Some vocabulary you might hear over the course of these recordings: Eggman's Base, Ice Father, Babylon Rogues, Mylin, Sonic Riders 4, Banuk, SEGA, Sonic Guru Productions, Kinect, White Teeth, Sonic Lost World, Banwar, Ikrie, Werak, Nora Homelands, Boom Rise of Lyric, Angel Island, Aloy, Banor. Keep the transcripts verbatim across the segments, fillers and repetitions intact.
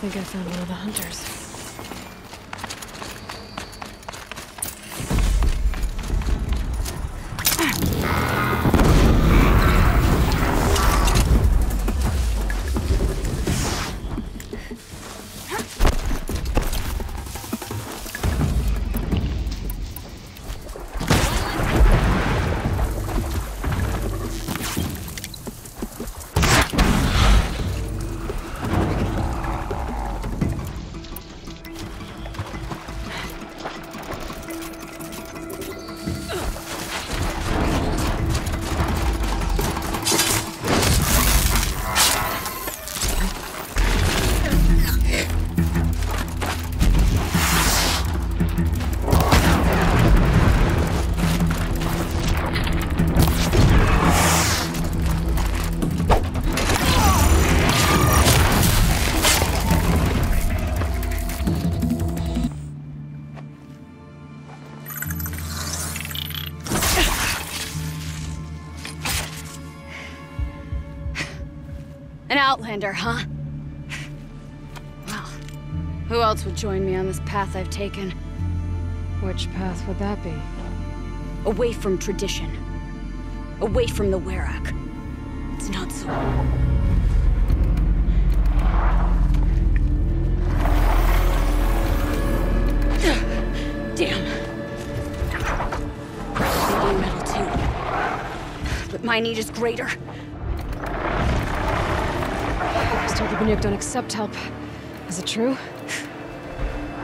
I think I found one of the hunters. Outlander, huh? Well, who else would join me on this path I've taken? Which path would that be? Away from tradition. Away from the Werak. It's not so... Damn. Maybe metal too. But my need is greater. The Banuk don't accept help. Is it true?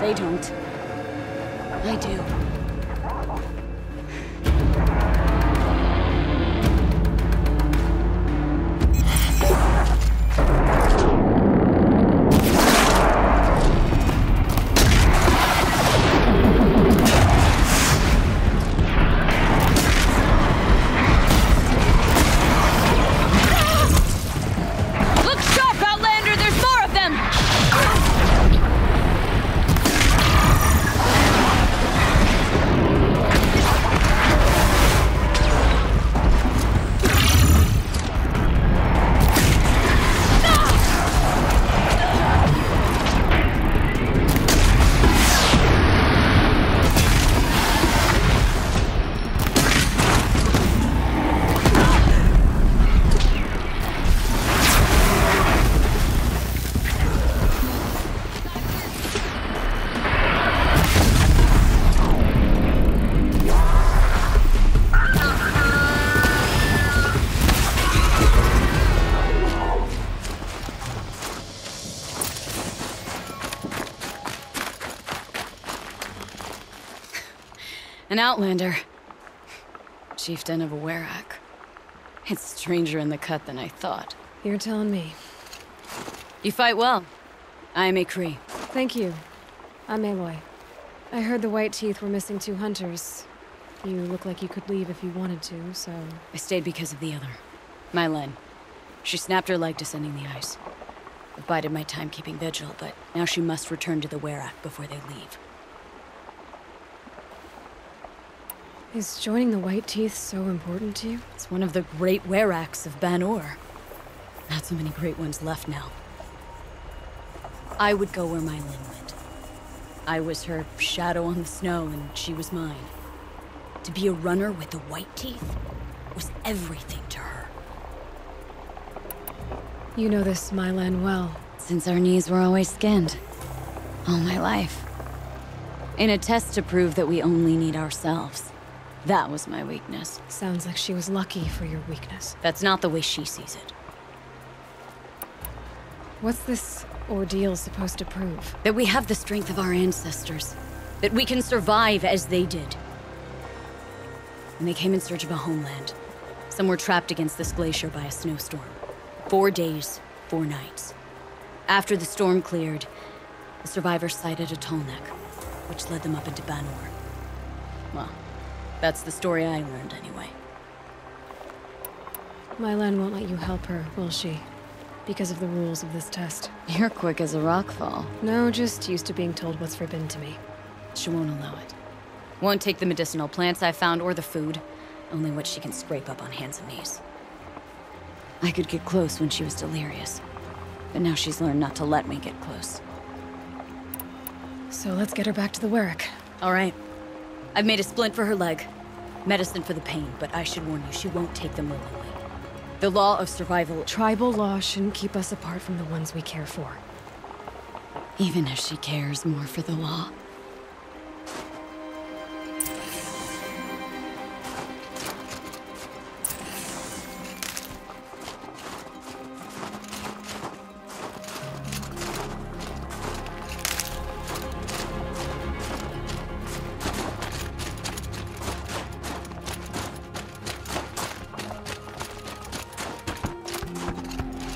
They don't. I do. An outlander. Chieftain of a Werak. It's stranger in the cut than I thought. You're telling me. You fight well. I am Ikrie. Thank you. I'm Aloy. I heard the White Teeth were missing two hunters. You look like you could leave if you wanted to, so... I stayed because of the other. Mylin. She snapped her leg descending the ice. I bided my time keeping vigil, but now she must return to the Werak before they leave. Is joining the White Teeth so important to you? It's one of the great Weraks of Banor. Not so many great ones left now. I would go where Mylin went. I was her shadow on the snow, and she was mine. To be a runner with the White Teeth was everything to her. You know this Mylin well. Since our knees were always skinned. All my life. In a test to prove that we only need ourselves. That was my weakness. Sounds like she was lucky for your weakness. That's not the way she sees it. What's this ordeal supposed to prove? That we have the strength of our ancestors. That we can survive as they did. And they came in search of a homeland. Some were trapped against this glacier by a snowstorm. Four days, four nights. After the storm cleared, the survivors sighted a tall neck, which led them up into Banwar. Well... that's the story I learned, anyway. Mylin won't let you help her, will she? Because of the rules of this test. You're quick as a rockfall. No, just used to being told what's forbidden to me. She won't allow it. Won't take the medicinal plants I found or the food. Only what she can scrape up on hands and knees. I could get close when she was delirious. But now she's learned not to let me get close. So let's get her back to the Werak. All right. I've made a splint for her leg. Medicine for the pain, but I should warn you, she won't take them willingly. The law of survival... Tribal law shouldn't keep us apart from the ones we care for. Even if she cares more for the law.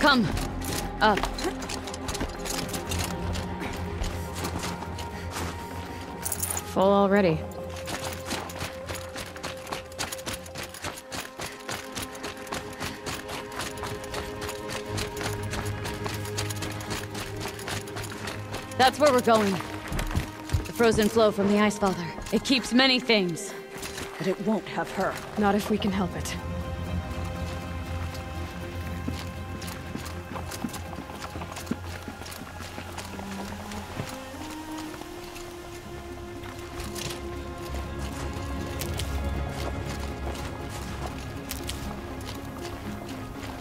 Come up. Full already. That's where we're going. The frozen flow from the Ice Father. It keeps many things, but it won't have her. Not if we can help it.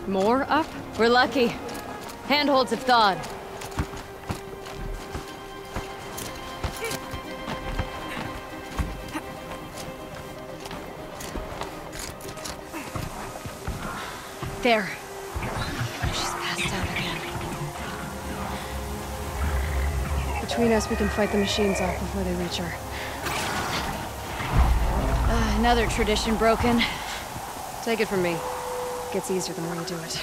More up? We're lucky. Handholds have thawed. There. She's passed out again. Between us, we can fight the machines off before they reach her. Uh, another tradition broken. Take it from me. Gets easier the more you do it.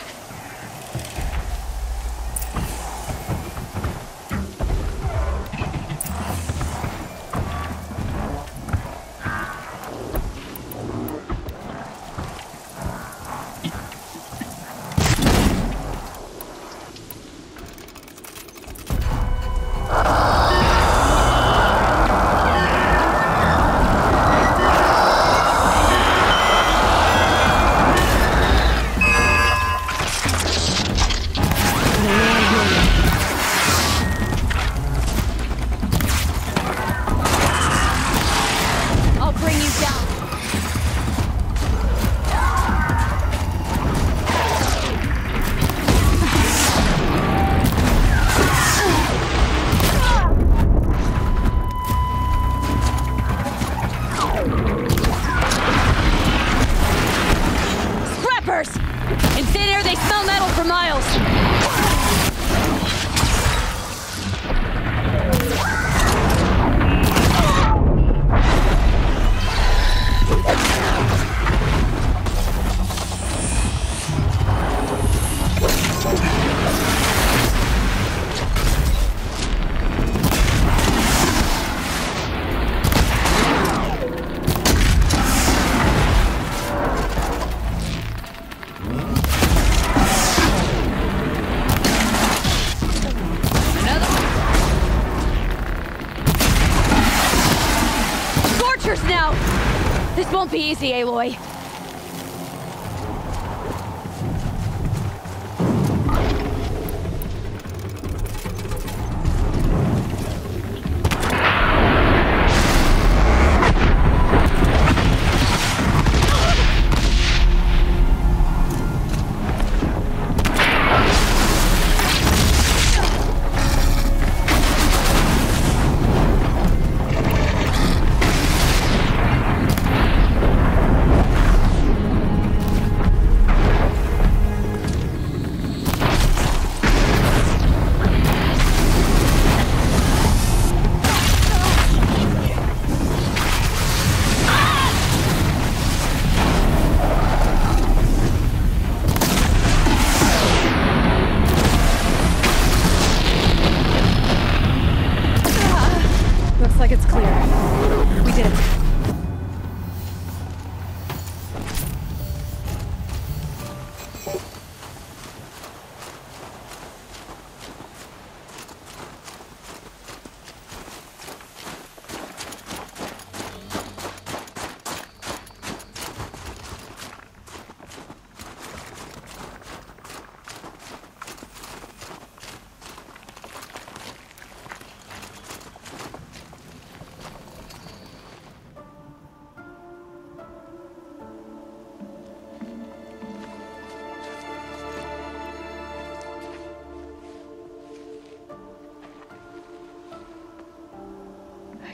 Now! This won't be easy, Aloy.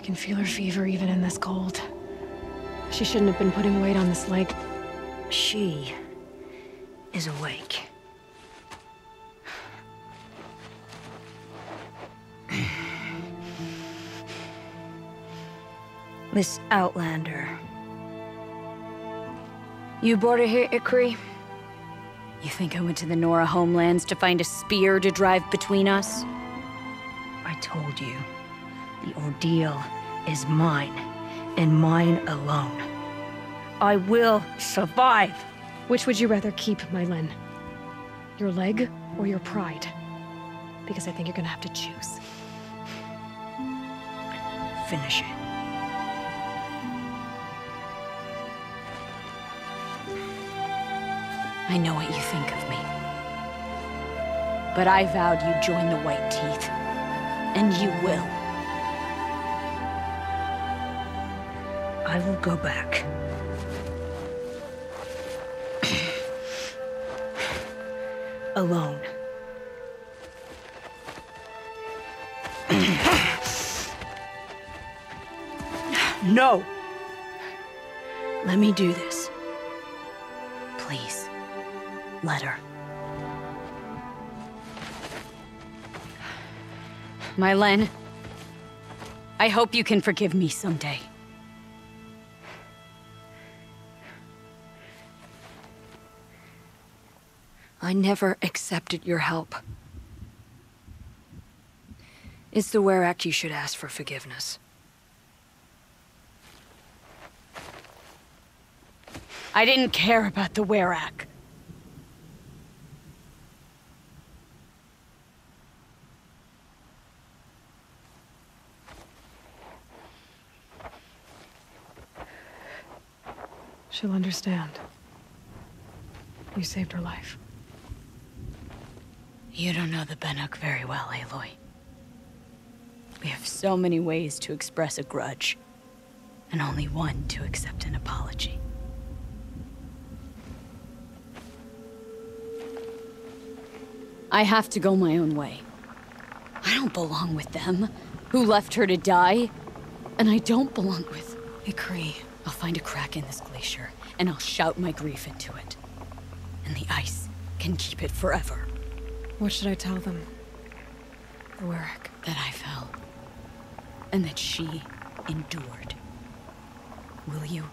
I can feel her fever even in this cold. She shouldn't have been putting weight on this leg. She is awake. Miss Outlander. You brought her here, Ikrie? You think I went to the Nora homelands to find a spear to drive between us? I told you, the ordeal is mine, and mine alone. I will survive! Which would you rather keep, Mylin? Your leg or your pride? Because I think you're gonna have to choose. Finish it. I know what you think of me. But I vowed you'd join the White Teeth. And you will. I will go back. Alone. No! Let me do this. Please. Let her. Mylin, I hope you can forgive me someday. I never accepted your help. It's the Werak you should ask for forgiveness. I didn't care about the Werak. She'll understand. You saved her life. You don't know the Banuk very well, Aloy. We have so many ways to express a grudge, and only one to accept an apology. I have to go my own way. I don't belong with them, who left her to die, and I don't belong with Ikrie. I'll find a crack in this glacier, and I'll shout my grief into it. And the ice can keep it forever. What should I tell them? The Werak. That I fell. And that she endured. Will you?